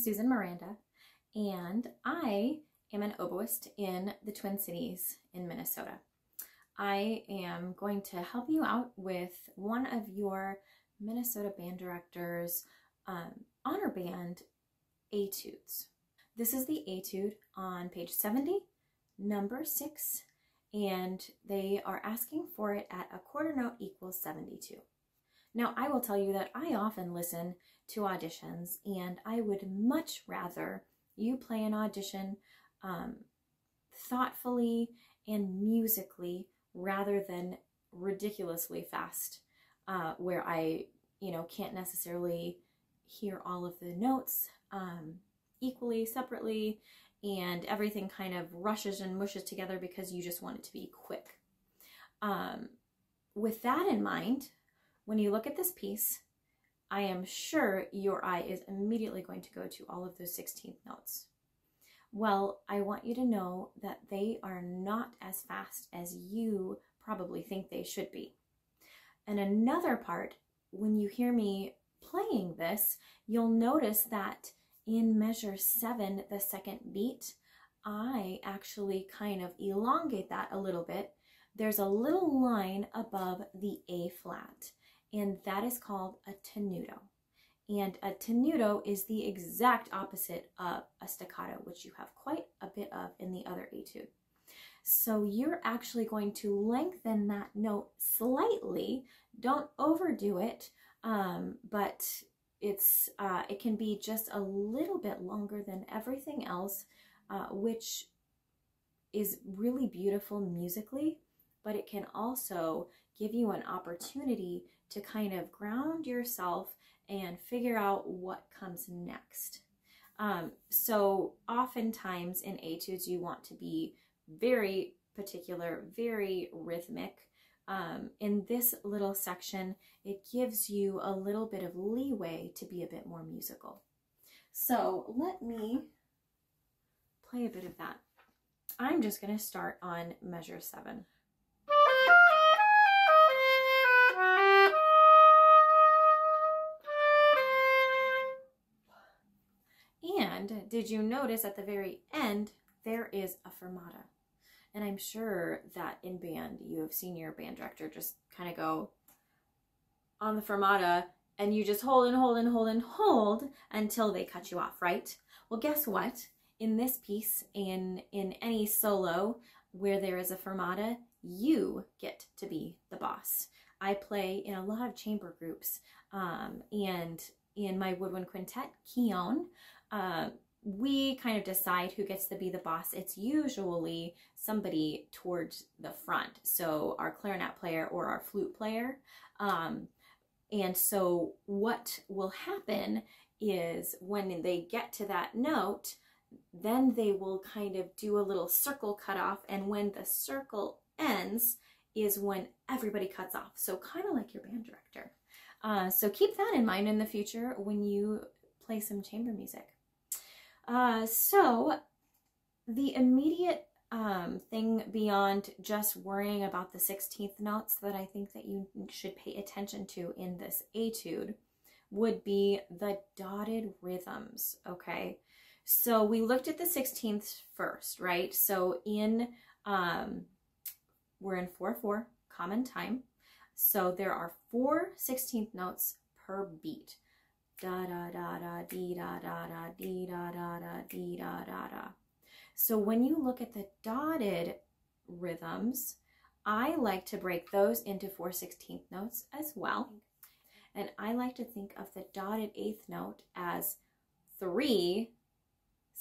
is Susan Miranda, and I am an oboist in the Twin Cities in Minnesota. I am going to help you out with one of your Minnesota band directors' honor band etudes. This is the etude on page 70, number 6, and they are asking for it at a quarter note equals 72. Now, I will tell you that I often listen to auditions, and I would much rather you play an audition thoughtfully and musically rather than ridiculously fast, where I, can't necessarily hear all of the notes equally, separately, and everything kind of rushes and mushes together because you just want it to be quick. With that in mind, when you look at this piece, I am sure your eye is immediately going to go to all of those 16th notes. Well, I want you to know that they are not as fast as you probably think they should be. And another part, when you hear me playing this, you'll notice that in measure 7, the second beat, I actually kind of elongate that a little bit. There's a little line above the A flat, and that is called a tenuto. And a tenuto is the exact opposite of a staccato, which you have quite a bit of in the other etude. So you're actually going to lengthen that note slightly. Don't overdo it, but it can be just a little bit longer than everything else, which is really beautiful musically, but it can also give you an opportunity to kind of ground yourself and figure out what comes next. So oftentimes in etudes, you want to be very particular, very rhythmic. In this little section, it gives you a little bit of leeway to be a bit more musical. So let me play a bit of that. I'm just going to start on measure 7. And did you notice at the very end, there is a fermata? And I'm sure that in band, you have seen your band director just kind of go on the fermata, and you just hold and hold and hold and hold until they cut you off, right? Well, guess what? In this piece, in any solo where there is a fermata, you get to be the boss. I play in a lot of chamber groups, and in my woodwind quintet, Keown, we kind of decide who gets to be the boss. It's usually somebody towards the front, so our clarinet player or our flute player. And so what will happen is when they get to that note, then they will kind of do a little circle cutoff, and when the circle ends is when everybody cuts off. So kind of like your band director. So keep that in mind in the future when you play some chamber music. So the immediate thing beyond just worrying about the 16th notes that I think that you should pay attention to in this etude would be the dotted rhythms, okay? So we looked at the 16th first, right? So we're in 4/4, common time. So there are 4 16th notes per beat. Da da da da dee da da da dee da da da dee da da da. So when you look at the dotted rhythms, I like to break those into 4 16th notes as well. And I like to think of the dotted 8th note as 3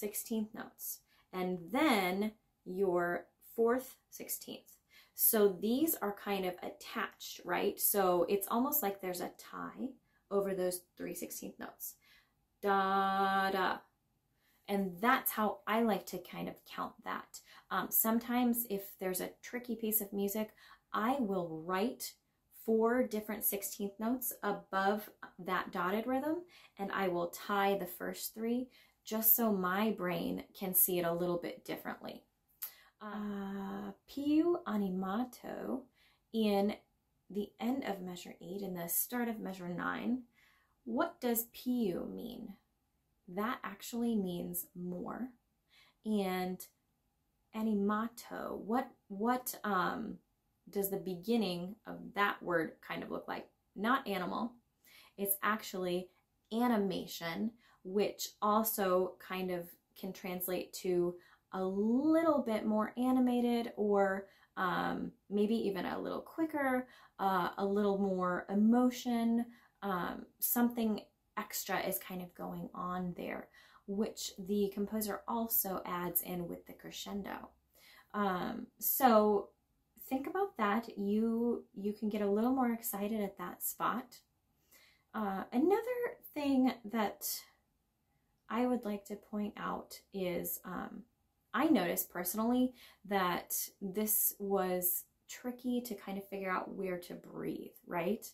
16th notes, and then your 4th 16th. So these are kind of attached, right? So it's almost like there's a tie over those 3 16th notes. Da, da. And that's how I like to kind of count that. Sometimes if there's a tricky piece of music, I will write 4 different 16th notes above that dotted rhythm, and I will tie the first 3 just so my brain can see it a little bit differently. Più animato in the end of measure 8 and the start of measure 9. What does più mean? that actually means more. And animato, what does the beginning of that word kind of look like? Not animal, it's actually animation, which also kind of can translate to a little bit more animated, or maybe even a little quicker, a little more emotion, something extra is kind of going on there, which the composer also adds in with the crescendo. So think about that. You can get a little more excited at that spot. Another thing that I would like to point out is I noticed personally that this was tricky to kind of figure out where to breathe, right?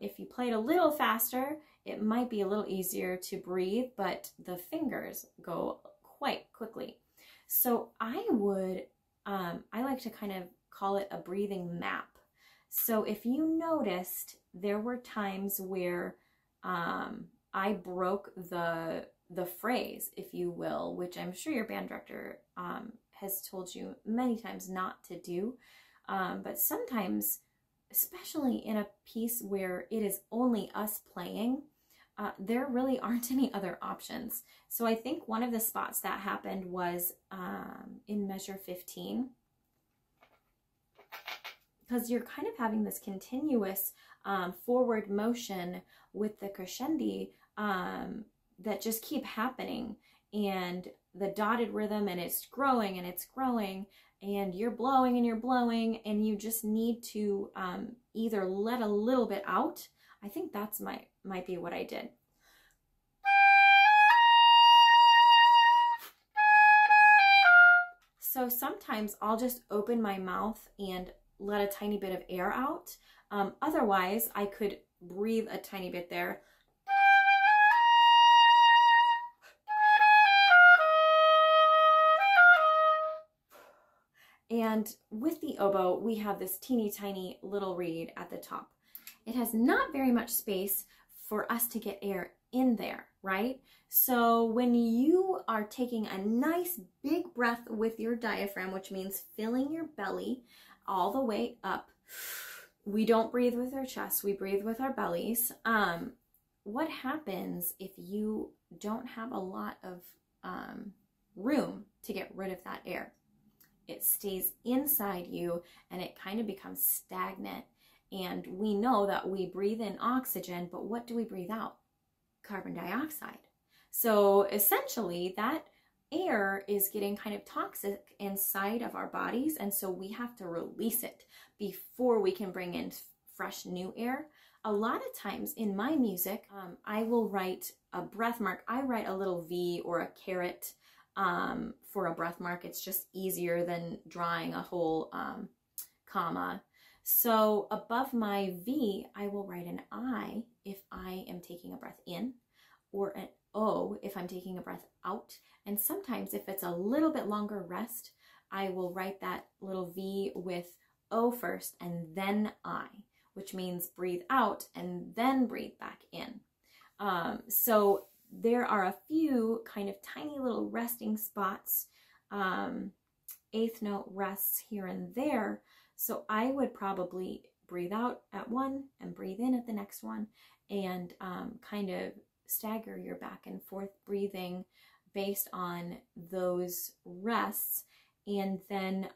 If you played a little faster, it might be a little easier to breathe, but the fingers go quite quickly. So I like to kind of call it a breathing map. So if you noticed, there were times where I broke the phrase, if you will, which I'm sure your band director has told you many times not to do. But sometimes, especially in a piece where it is only us playing, there really aren't any other options. So I think one of the spots that happened was in measure 15, because you're kind of having this continuous forward motion with the crescendi that just keep happening, and the dotted rhythm, and it's growing and it's growing, and you're blowing and you're blowing, and you just need to either let a little bit out. I think that's might be what I did. So sometimes I'll just open my mouth and let a tiny bit of air out. Otherwise, I could breathe a tiny bit there. And with the oboe, we have this teeny tiny little reed at the top. It has not very much space for us to get air in there, right? So when you are taking a nice big breath with your diaphragm, which means filling your belly all the way up, we don't breathe with our chest, we breathe with our bellies. What happens if you don't have a lot of room to get rid of that air? It stays inside you and it kind of becomes stagnant. And we know that we breathe in oxygen, but what do we breathe out? Carbon dioxide. So essentially that air is getting kind of toxic inside of our bodies, and so we have to release it before we can bring in fresh new air. A lot of times in my music, I will write a breath mark. I write a little V or a caret for a breath mark. It's just easier than drawing a whole comma. So above my V, I will write an I if I am taking a breath in, or an O if I'm taking a breath out. And sometimes if it's a little bit longer rest, I will write that little V with O first and then I, which means breathe out and then breathe back in. So there are a few kind of tiny little resting spots, eighth note rests here and there. So I would probably breathe out at one and breathe in at the next one, and kind of stagger your back and forth breathing based on those rests. And then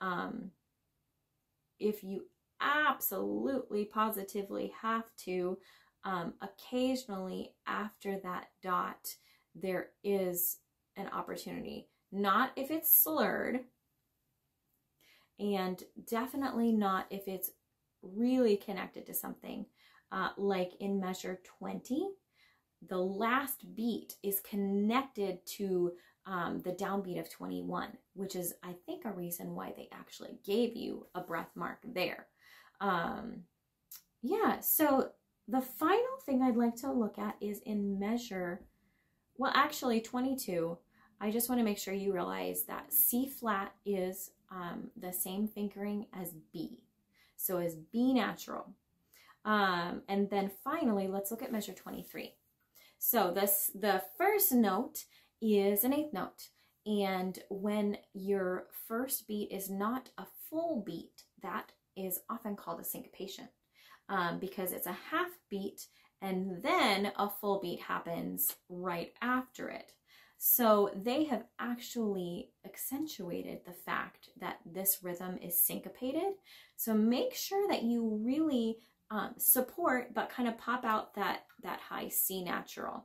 if you absolutely positively have to, occasionally after that dot, there is an opportunity. Not if it's slurred, and definitely not if it's really connected to something. Like in measure 20, the last beat is connected to the downbeat of 21, which is, I think, a reason why they actually gave you a breath mark there. Yeah, so the final thing I'd like to look at is in measure, well, actually 22. I just want to make sure you realize that C flat is the same fingering as B. So is B natural. And then finally, let's look at measure 23. So the first note is an eighth note. And when your first beat is not a full beat, that is often called a syncopation, because it's a half beat and then a full beat happens right after it. So they have actually accentuated the fact that this rhythm is syncopated. So make sure that you really support, but kind of pop out that high C natural.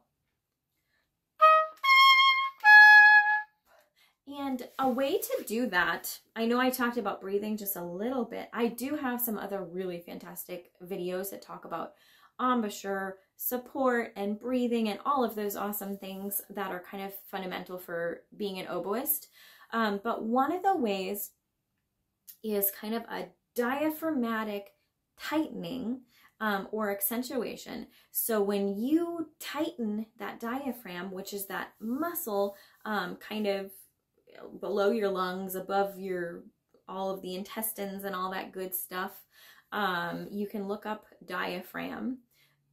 And a way to do that, I know I talked about breathing just a little bit. I do have some other really fantastic videos that talk about embouchure, support, and breathing, and all of those awesome things that are kind of fundamental for being an oboist. But one of the ways is kind of a diaphragmatic tightening or accentuation. So when you tighten that diaphragm, which is that muscle kind of below your lungs, above your, all of the intestines and all that good stuff, you can look up diaphragm.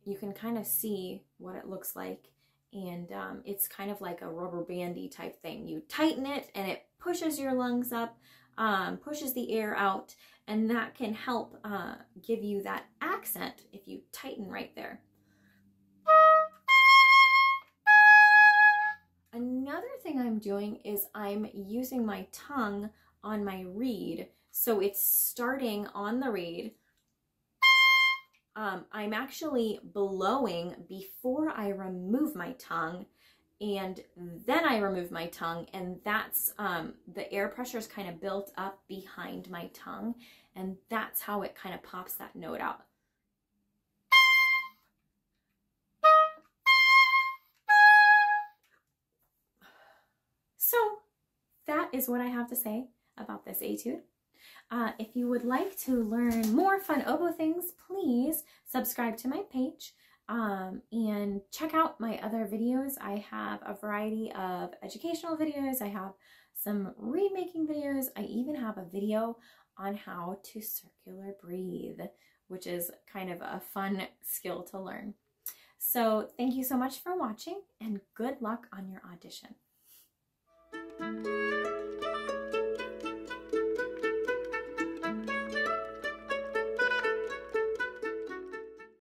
You can kind of see what it looks like, and it's kind of like a rubber bandy type thing. You tighten it and it pushes your lungs up, pushes the air out, and that can help give you that accent if you tighten right there. Another thing I'm doing is I'm using my tongue on my reed. So it's starting on the reed. I'm actually blowing before I remove my tongue, and then I remove my tongue, and that's the air pressure is kind of built up behind my tongue, and that's how it kind of pops that note out. So that is what I have to say about this etude. If you would like to learn more fun oboe things, please subscribe to my page and check out my other videos. I have a variety of educational videos. I have some reed making videos. I even have a video on how to circular breathe, which is kind of a fun skill to learn. So thank you so much for watching, and good luck on your audition.